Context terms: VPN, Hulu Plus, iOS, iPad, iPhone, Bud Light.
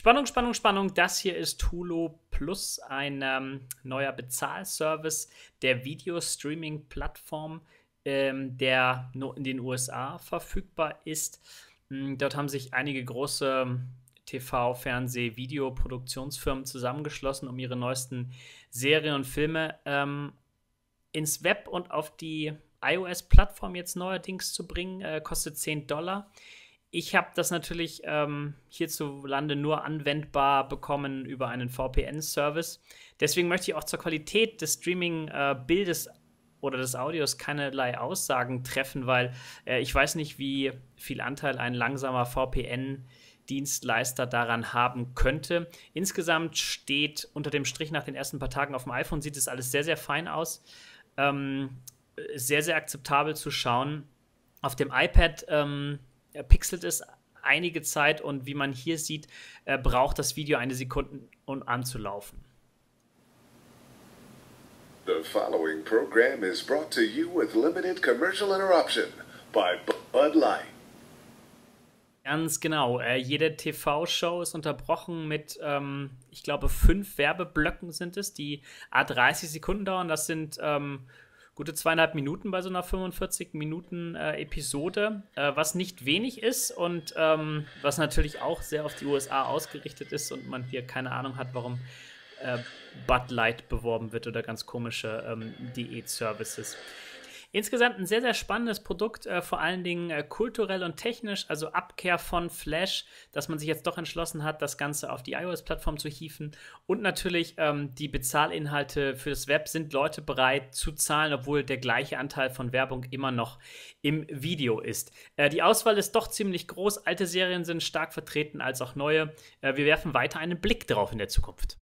Spannung, Spannung, Spannung. Das hier ist Hulu Plus, ein neuer Bezahlservice der Video-Streaming-Plattform, der nur in den USA verfügbar ist. Dort haben sich einige große TV-, Fernseh-, Videoproduktionsfirmen zusammengeschlossen, um ihre neuesten Serien und Filme ins Web und auf die iOS-Plattform jetzt neuerdings zu bringen. Kostet $10. Ich habe das natürlich hierzulande nur anwendbar bekommen über einen VPN-Service. Deswegen möchte ich auch zur Qualität des Streaming-Bildes oder des Audios keinerlei Aussagen treffen, weil ich weiß nicht, wie viel Anteil ein langsamer VPN-Dienstleister daran haben könnte. Insgesamt steht unter dem Strich nach den ersten paar Tagen auf dem iPhone, sieht es alles sehr, sehr fein aus. Sehr, sehr akzeptabel zu schauen. Auf dem iPad pixelt es einige Zeit und wie man hier sieht, braucht das Video eine Sekunde, um anzulaufen. The following program is brought to you with limited commercial interruption by Bud Light. Ganz genau. Jede TV-Show ist unterbrochen mit, ich glaube, 5 Werbeblöcken sind es, die à 30 Sekunden dauern. Das sind gute 2,5 Minuten bei so einer 45-Minuten-Episode, was nicht wenig ist und was natürlich auch sehr auf die USA ausgerichtet ist und man hier keine Ahnung hat, warum Bud Light beworben wird oder ganz komische Diät-Services. Insgesamt ein sehr, sehr spannendes Produkt, vor allen Dingen kulturell und technisch, also Abkehr von Flash, dass man sich jetzt doch entschlossen hat, das Ganze auf die iOS-Plattform zu hieven. Und natürlich die Bezahlinhalte für das Web sind Leute bereit zu zahlen, obwohl der gleiche Anteil von Werbung immer noch im Video ist. Die Auswahl ist doch ziemlich groß, alte Serien sind stark vertreten als auch neue. Wir werfen weiter einen Blick drauf in der Zukunft.